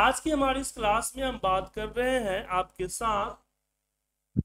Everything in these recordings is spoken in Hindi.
आज की हमारी इस क्लास में हम बात कर रहे हैं आपके साथ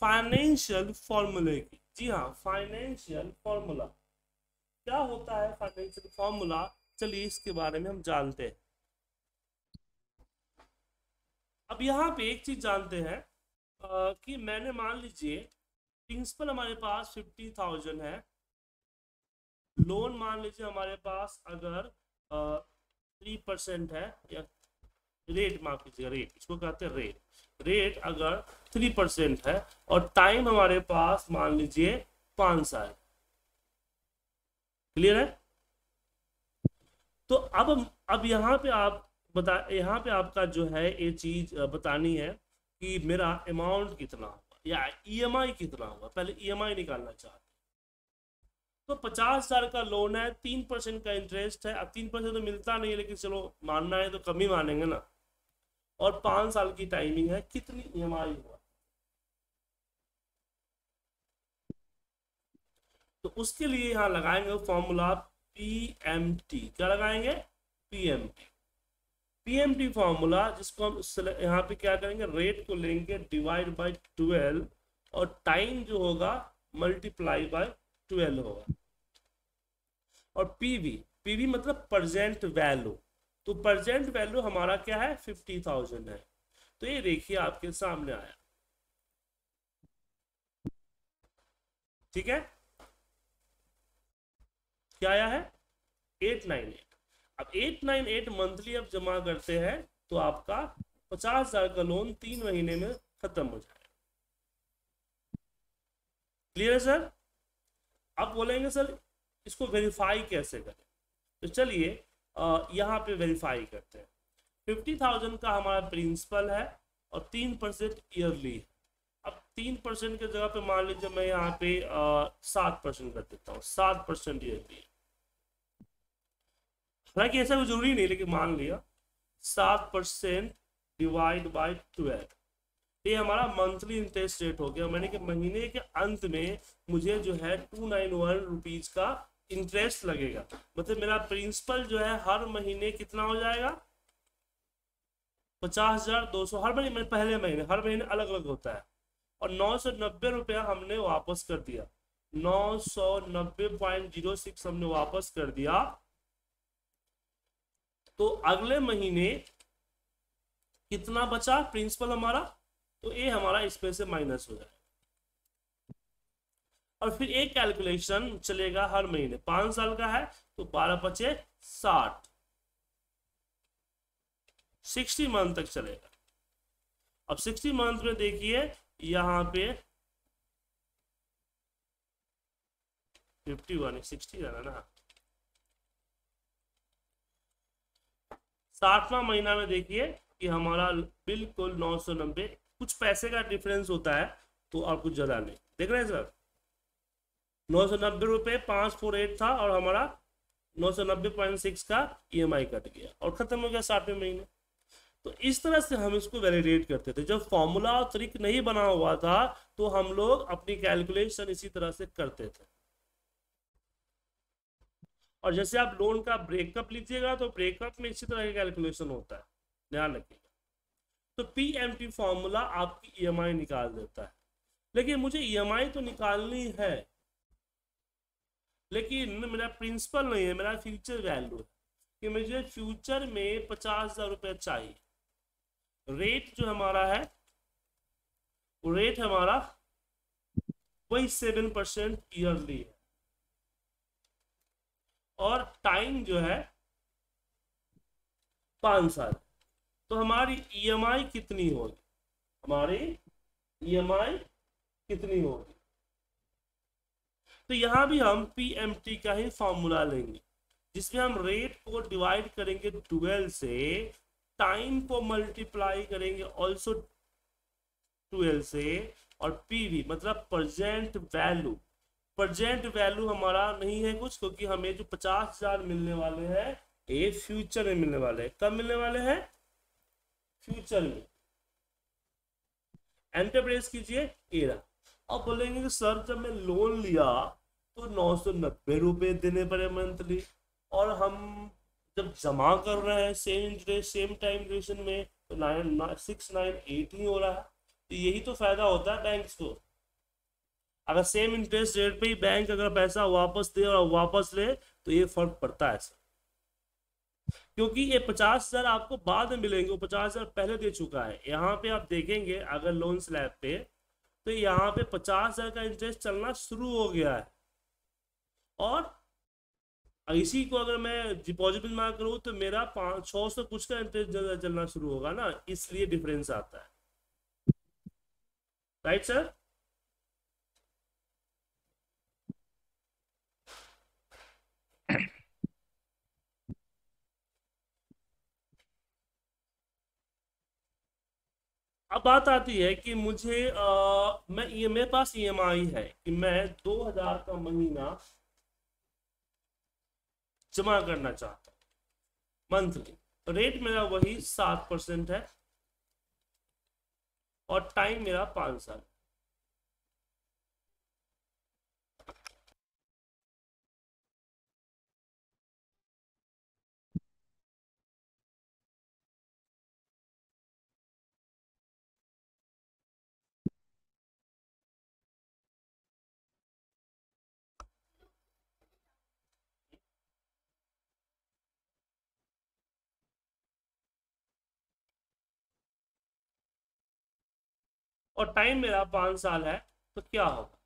फाइनेंशियल फॉर्मूले की। जी हाँ, फाइनेंशियल फॉर्मूला क्या होता है, फाइनेंशियल फॉर्मूला, चलिए इसके बारे में हम जानते हैं। अब यहाँ पे एक चीज जानते हैं कि मैंने मान लीजिए प्रिंसिपल हमारे पास 50,000 है, लोन मान लीजिए हमारे पास अगर 3% है या रेट, माफ कीजिएगा रेट, इसको कहते हैं रेट, रेट अगर 3% है और टाइम हमारे पास मान लीजिए 5 साल। क्लियर है? तो अब यहाँ पे आप बता, यहाँ पे आपका जो है ये चीज बतानी है कि मेरा अमाउंट कितना होगा या EMI कितना होगा। पहले EMI निकालना चाहते तो 50,000 का लोन है, 3% का इंटरेस्ट है। अब 3% तो मिलता नहीं है, लेकिन चलो मानना है तो कम ही मानेंगे ना। और 5 साल की टाइमिंग है, कितनी EMI हुआ। तो उसके लिए यहाँ लगाएंगे फॉर्मूला PMT। क्या लगाएंगे? PMT फॉर्मूला, जिसको हम यहाँ पे क्या करेंगे, रेट को लेंगे डिवाइड बाय 12 और टाइम जो होगा मल्टीप्लाई बाय 12 होगा। और PV मतलब प्रेजेंट वैल्यू। तो प्रेजेंट वैल्यू हमारा क्या है, 50,000 है। तो ये देखिए आपके सामने आया। ठीक है, क्या आया है 898। अब 898 मंथली अब जमा करते हैं तो आपका 50,000 का लोन 3 महीने में खत्म हो जाएगा। क्लियर है सर? आप बोलेंगे सर इसको वेरीफाई कैसे करें, तो चलिए यहाँ पे वेरीफाई करते हैं। 50,000 का हमारा प्रिंसिपल है और 3% ईयरली है। अब 3% के जगह पे मान लीजिए मैं यहाँ पे 7% कर देता हूँ, 7% ईयरली। हालांकि ऐसा कोई जरूरी नहीं, लेकिन मान लिया 7% डिवाइड बाई 12, ये हमारा मंथली इंटरेस्ट रेट हो गया। मैंने कि महीने के अंत में मुझे जो है 291 रुपीज का इंटरेस्ट लगेगा। मतलब मेरा प्रिंसिपल जो है हर महीने कितना हो जाएगा, 50,200 हर महीने, हर महीने अलग अलग होता है। और 990 रुपया हमने वापस कर दिया, 990.06 हमने वापस कर दिया। तो अगले महीने कितना बचा प्रिंसिपल हमारा, तो ये हमारा इसमें से माइनस हो जाएगा। और फिर एक कैलकुलेशन चलेगा हर महीने, 5 साल का है तो 12×5 = 60, 60 मंथ तक चलेगा। अब 60 मंथ में देखिए यहाँ पे 51 60 जाना ना। 60वां महीना में देखिए कि हमारा बिल्कुल 990, कुछ पैसे का डिफरेंस होता है तो और कुछ ज्यादा नहीं। देख रहे हैं सर, 990 रुपये 548 था और हमारा 990.6 का EMI कट गया और खत्म हो गया 60वें महीने। तो इस तरह से हम इसको वैलिडेट करते थे। जब फॉर्मूला और ट्रिक नहीं बना हुआ था तो हम लोग अपनी कैलकुलेशन इसी तरह से करते थे। और जैसे आप लोन का ब्रेकअप लीजिएगा तो ब्रेकअप में इसी तरह की कैलकुलेशन होता है, ध्यान रखिएगा। तो PMT फॉर्मूला आपकी EMI निकाल देता है। लेकिन मुझे EMI तो निकालनी है, लेकिन मेरा प्रिंसिपल नहीं है, मेरा फ्यूचर वैल्यू है कि मुझे फ्यूचर में 50,000 रुपये चाहिए। रेट जो हमारा है, रेट हमारा वही 7% ईयरली है और टाइम जो है 5 साल। तो हमारी EMI कितनी होगी, तो यहाँ भी हम PMT का ही फॉर्मूला लेंगे, जिसमें हम रेट को डिवाइड करेंगे 12 से, टाइम को मल्टीप्लाई करेंगे ऑल्सो 12 से, और PV मतलब प्रेजेंट वैल्यू। प्रेजेंट वैल्यू हमारा नहीं है कुछ, क्योंकि हमें जो 50,000 मिलने वाले हैं ये फ्यूचर में मिलने वाले हैं। कब मिलने वाले हैं? फ्यूचर में। एंटरप्रेस कीजिए एरा। अब बोलेंगे कि सर जब मैं लोन लिया तो 990 रुपये देने पड़े मंथली और हम जब जमा कर रहे हैं सेम टाइम ड्यूरेशन में तो 698 ही हो रहा है। तो यही तो फायदा होता है बैंक को, अगर सेम इंटरेस्ट रेट पे ही बैंक अगर पैसा वापस दे और वापस ले तो ये फर्क पड़ता है सर, क्योंकि ये 50,000 आपको बाद में मिलेंगे, 50,000 पहले दे चुका है। यहाँ पे आप देखेंगे अगर लोन स्लैब पे तो यहाँ पे 50,000 का इंटरेस्ट चलना शुरू हो गया है, और इसी को अगर मैं डिपॉजिट में जमा करूँ तो मेरा 500-600 कुछ का इंटरेस्ट चलना शुरू होगा ना, इसलिए डिफरेंस आता है। राइट सर, अब बात आती है कि मुझे मेरे पास EMI है कि मैं 2000 का महीना जमा करना चाहता हूँ मंथली, तो रेट मेरा वही 7% है और टाइम मेरा 5 साल। और टाइम मेरा 5 साल है तो क्या होगा?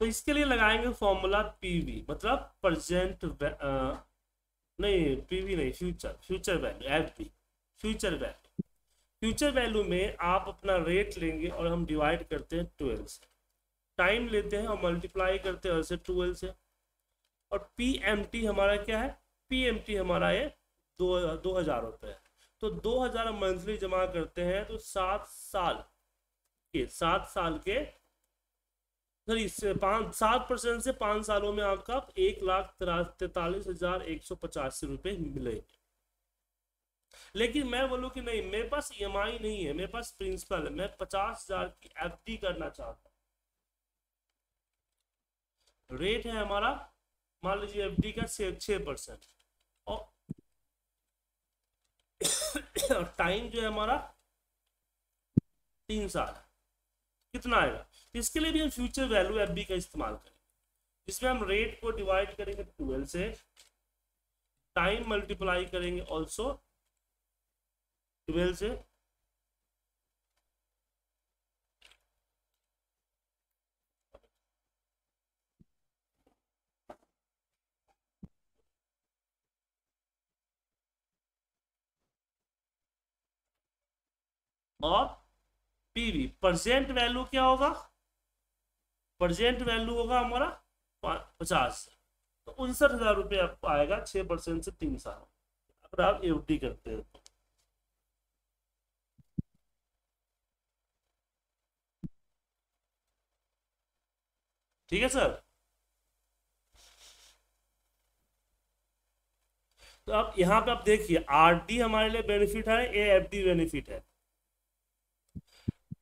तो इसके लिए लगाएंगे फॉर्मूला PV, मतलब प्रेजेंट नहीं, PV नहीं, future value, FV future value. Future value में आप अपना रेट लेंगे और हम डिवाइड करते हैं 12 से, टाइम लेते हैं और मल्टीप्लाई करते हैं उससे 12 से, और PMT हमारा क्या है, PMT हमारा ये 2,000 रुपये है, तो 2,000 मंथली जमा करते हैं तो 7 साल के 7% से 5 सालों में आपका 1,43,185 रुपये मिलेंगे। लेकिन मैं बोलूँ कि नहीं, मेरे पास EMI नहीं है, मेरे पास प्रिंसिपल है, मैं 50,000 की FD करना चाहता हूँ। रेट है हमारा मान लीजिए FD का 6% और टाइम जो है हमारा 3 साल, कितना आएगा? इसके लिए भी हम फ्यूचर वैल्यू FV का इस्तेमाल करेंगे, जिसमें हम रेट को डिवाइड करेंगे 12 से, टाइम मल्टीप्लाई करेंगे ऑल्सो 12 से, और PV प्रेजेंट वैल्यू क्या होगा, प्रेजेंट वैल्यू होगा हमारा 50, तो 59,000 रुपये आपको आएगा 6% से 3 साल अगर आप FD करते हो। ठीक है सर, तो आप यहां पे आप देखिए RD हमारे लिए बेनिफिट है, AFD बेनिफिट है।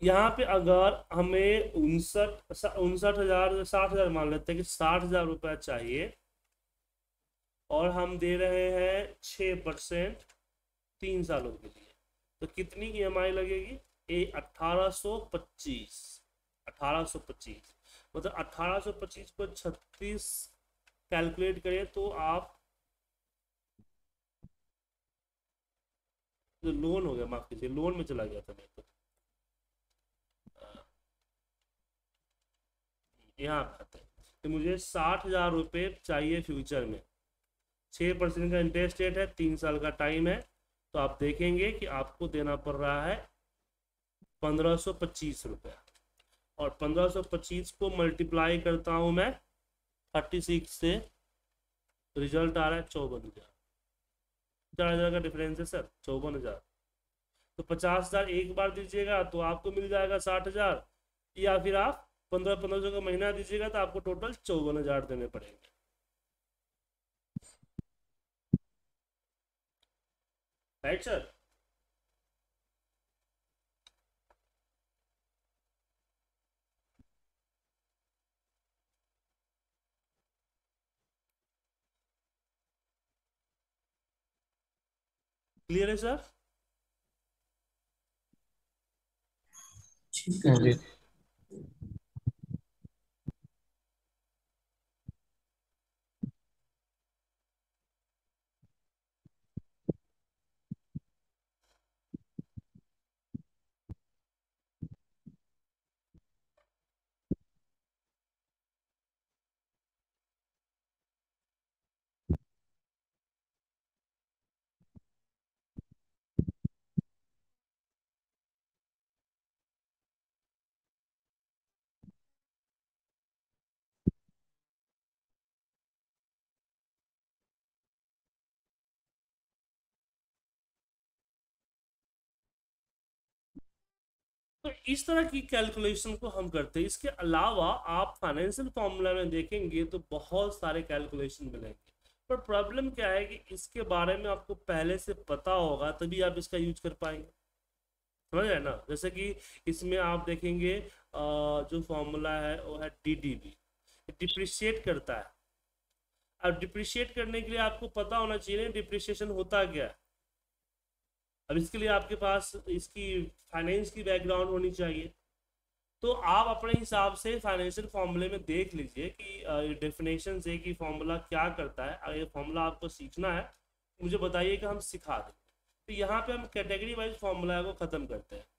यहाँ पे अगर हमें 60,000 मान लेते हैं कि 60,000 रुपया चाहिए और हम दे रहे हैं 6% 3 सालों के लिए, तो कितनी EMI लगेगी? 1,825, मतलब 1,825 को 36 कैलकुलेट करें तो आप जो लोन हो गया, माफ कीजिए लोन में चला गया था मेरे को, यहाँ आते हैं। तो मुझे 60,000 रुपये चाहिए फ्यूचर में, 6% का इंटरेस्ट रेट है, 3 साल का टाइम है। तो आप देखेंगे कि आपको देना पड़ रहा है 1525 रुपये, और 1525 को मल्टीप्लाई करता हूँ मैं 36 से, रिजल्ट आ रहा है 54,000। 4,000 का डिफरेंस है सर, 54,000। तो 50,000 एक बार दीजिएगा तो आपको मिल जाएगा 60,000, या फिर आप 1500 का महीना दीजिएगा तो आपको टोटल 54,000 देने पड़ेंगे। राइट सर, क्लियर है सर? ठीक है जी। तो इस तरह की कैलकुलेशन को हम करते हैं। इसके अलावा आप फाइनेंशियल फॉर्मूला में देखेंगे तो बहुत सारे कैलकुलेशन मिलेंगे, पर प्रॉब्लम क्या है कि इसके बारे में आपको पहले से पता होगा तभी आप इसका यूज कर पाएंगे, समझ रहे ना। जैसे कि इसमें आप देखेंगे जो फॉर्मूला है वो है DDB, डिप्रिशिएट करता है। अब डिप्रिशिएट करने के लिए आपको पता होना चाहिए डिप्रिशिएशन होता क्या है। अब इसके लिए आपके पास इसकी फाइनेंस की बैकग्राउंड होनी चाहिए। तो आप अपने हिसाब से फाइनेंशियल फॉर्मूले में देख लीजिए कि डेफिनेशन से कि फॉर्मूला क्या करता है। अगर ये फॉर्मूला आपको सीखना है मुझे बताइए कि हम सिखा दें। तो यहाँ पे हम कैटेगरी वाइज फार्मूला को ख़त्म करते हैं।